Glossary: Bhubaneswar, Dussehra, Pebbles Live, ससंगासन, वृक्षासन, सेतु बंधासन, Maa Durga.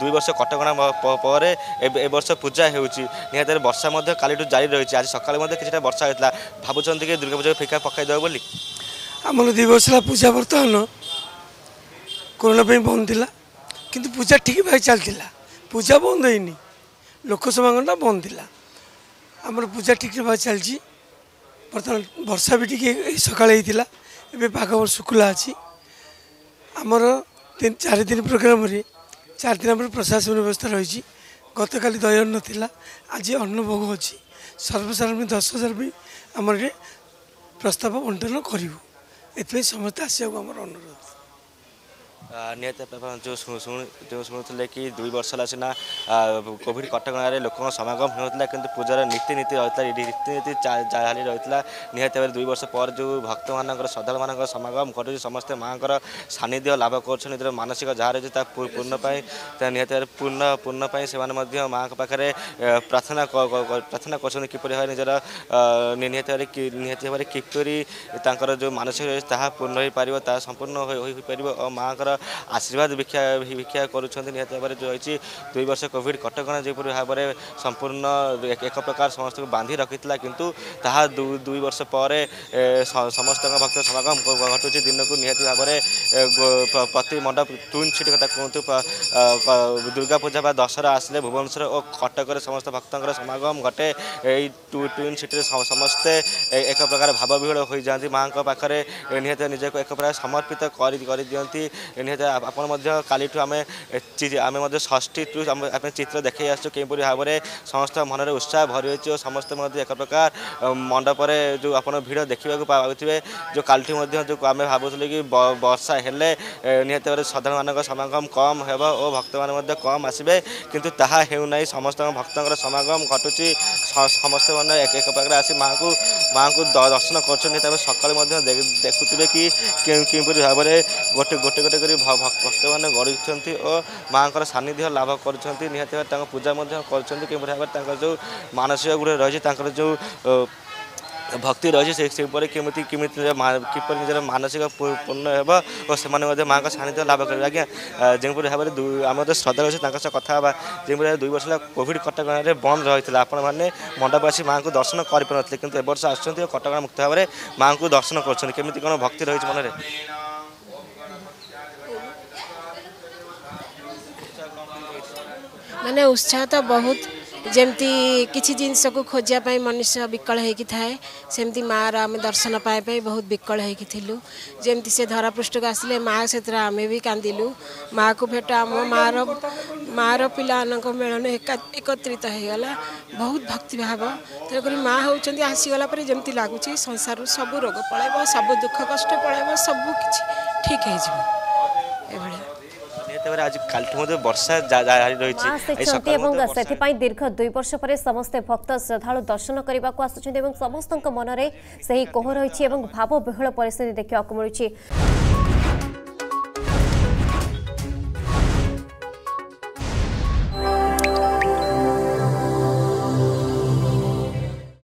दुई वर्ष कटकणा पर वर्ष पूजा होती वर्षा काली जारी रही आज सकाल किसी वर्षा होता भावुं कि दुर्गा पूजा फिका पकड़ बोली आम दुई वर्ष पूजा बर्तमान कोरोना बंद थी कि पूजा ठीक भाई चलती पूजा बंद होनी लोक समागम बंद थी आम पूजा ठीक भाव चलती बर्तमान वर्षा भी टी सका एग शुक्ला अच्छी आमर चारिदिन प्रोग्राम चार दिन आम प्रशासन व्यवस्था रही गत काली दही अन्न था आज अन्न भोग अच्छी सर्वसाधारण 10,000 भी आम प्रस्ताव बंटन करूँ ये समस्त आसको आम अनुरोध निहत जो शुणुले कि दुई वर्ष है सीना कोविड कटकणा लोक समागम होता कि पूजार नीति नीति रही रीति नीति जारी रही निहत भाव दुई वर्ष पर जो भक्त मान श्रद्धा मान समागम कर समस्ते माँ को सानिध्य लाभ कर मानसिक जहाँ रही पूर्णपाई निहत भाव पूर्णपाई से माँ पाखे प्रार्थना प्रार्थना कर निहत भाव किपरी जो मानसिक रही ता पूर्ण हो पार संपूर्ण हो पार और माँ को आशीर्वाद भिक्षा भिक्षा कर दुई वर्ष कोविड कटकणा जेपरी भाव में संपूर्ण एक प्रकार समस्त को बांधि रखी था किंतु ताहा दुई वर्ष पर समस्त भक्त समागम घटू दिन को निहत भाव में प्रति मंडप टून छिट कथा कहतु दुर्गा पूजा व दशहरा आसले भुवनेश्वर और कटक समस्त भक्त समागम घटे यही टून छिट्रे समस्ते एक प्रकार भाव विहल हो जाती माँ को पाखे निहत निजक एक प्रकार समर्पित कर दिखती निहत आम षष्ठी आम चित्र देखे आसपरी भाव में समस्त मनरे उत्साह भरी रही और समस्त एक प्रकार मंडपर जो आप भिड़ देखा पाथे जो काली जो आम भावुले कि वर्षा हेले निहत भाव साधारण मान समागम कम होब और भक्त मैंने कम आसबे किंतु ताहा होना समस्त भक्त समागम घटुची समस्त मैंने एक प्रकार आसी माँ को दर्शन कर सकाले देखुए कि भाव में गोटे गोटे कर भक्त मैंने गढ़ी और माँ को सानिध्य लाभ कर निहत भाव पूजा कर जो मानसिक गुड़े रही जो भक्ति रही है सेपर किपर निजर मानसिक पूर्ण होब और से माँ का सानिध्य लाभ करेंगे आज्ञा जेपरी भाव में आम श्रद्धा रही है कथा जेपरी दुई वर्ष कोविड कटकणा बंद रही आपने मंडप आसी माँ को दर्शन करपे कि वर्ष आसुँच कटकणा मुक्त भाव में माँ को दर्शन करमी कौन भक्ति रही है मनरे माने उत्साह तो बहुत जमती किसी जिनस को खोजापी मनुष्य विकल होकि थाए सेमती माँ आम दर्शन पाए बहुत विकल होकु जमती से धरापृष्ठ को आसिले माँ से आम भी कांदिलु माँ को भेट आम माँ पा मेलन एकत्रित होगला बहुत भक्तिभाव तेणुक माँ होती आसीगला जमती लगुच संसार सब रोग पल सब दुख कष्ट पल सबकि ठीक हो दीर्घ दुई वर्ष पर समस्त भक्त श्रद्धा दर्शन करने को आसुच्च समस्त मन में कोह रही भाव विहल परिस्थिति देखा मिलूँ।